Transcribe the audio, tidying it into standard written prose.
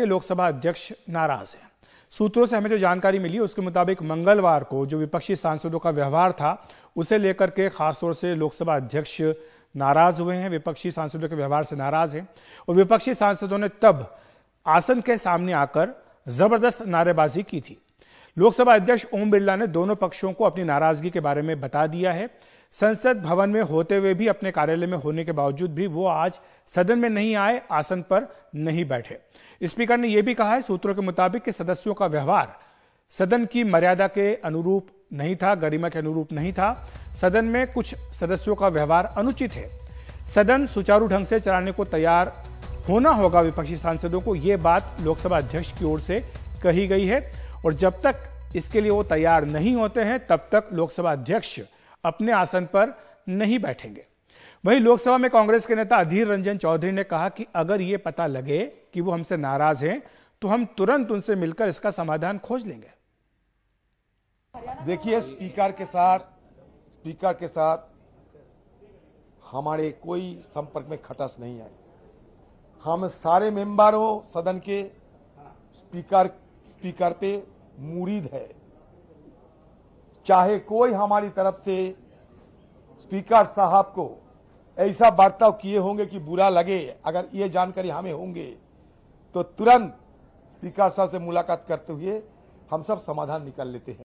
लोकसभा अध्यक्ष नाराज हैं। सूत्रों से हमें जो जानकारी मिली उसके मुताबिक मंगलवार को जो विपक्षी सांसदों का व्यवहार था उसे लेकर के खासतौर से लोकसभा अध्यक्ष नाराज हुए हैं, विपक्षी सांसदों के व्यवहार से नाराज हैं और विपक्षी सांसदों ने तब आसन के सामने आकर जबरदस्त नारेबाजी की थी। लोकसभा अध्यक्ष ओम बिरला ने दोनों पक्षों को अपनी नाराजगी के बारे में बता दिया है। संसद भवन में होते हुए भी, अपने कार्यालय में होने के बावजूद भी वो आज सदन में नहीं आए, आसन पर नहीं बैठे। स्पीकर ने यह भी कहा है सूत्रों के मुताबिक कि सदस्यों का व्यवहार सदन की मर्यादा के अनुरूप नहीं था, गरिमा के अनुरूप नहीं था। सदन में कुछ सदस्यों का व्यवहार अनुचित है। सदन सुचारू ढंग से चलाने को तैयार होना होगा विपक्षी सांसदों को, ये बात लोकसभा अध्यक्ष की ओर से कही गई है और जब तक इसके लिए वो तैयार नहीं होते हैं तब तक लोकसभा अध्यक्ष अपने आसन पर नहीं बैठेंगे। वहीं लोकसभा में कांग्रेस के नेता अधीर रंजन चौधरी ने कहा कि अगर ये पता लगे कि वो हमसे नाराज हैं तो हम तुरंत उनसे मिलकर इसका समाधान खोज लेंगे। देखिए, स्पीकर के साथ हमारे कोई संपर्क में खटास नहीं आई। हम सारे मेंबर हो सदन के, स्पीकर पे मुरीद है। चाहे कोई हमारी तरफ से स्पीकर साहब को ऐसा बर्ताव किए होंगे कि बुरा लगे, अगर ये जानकारी हमें होंगे तो तुरंत स्पीकर साहब से मुलाकात करते हुए हम सब समाधान निकाल लेते हैं।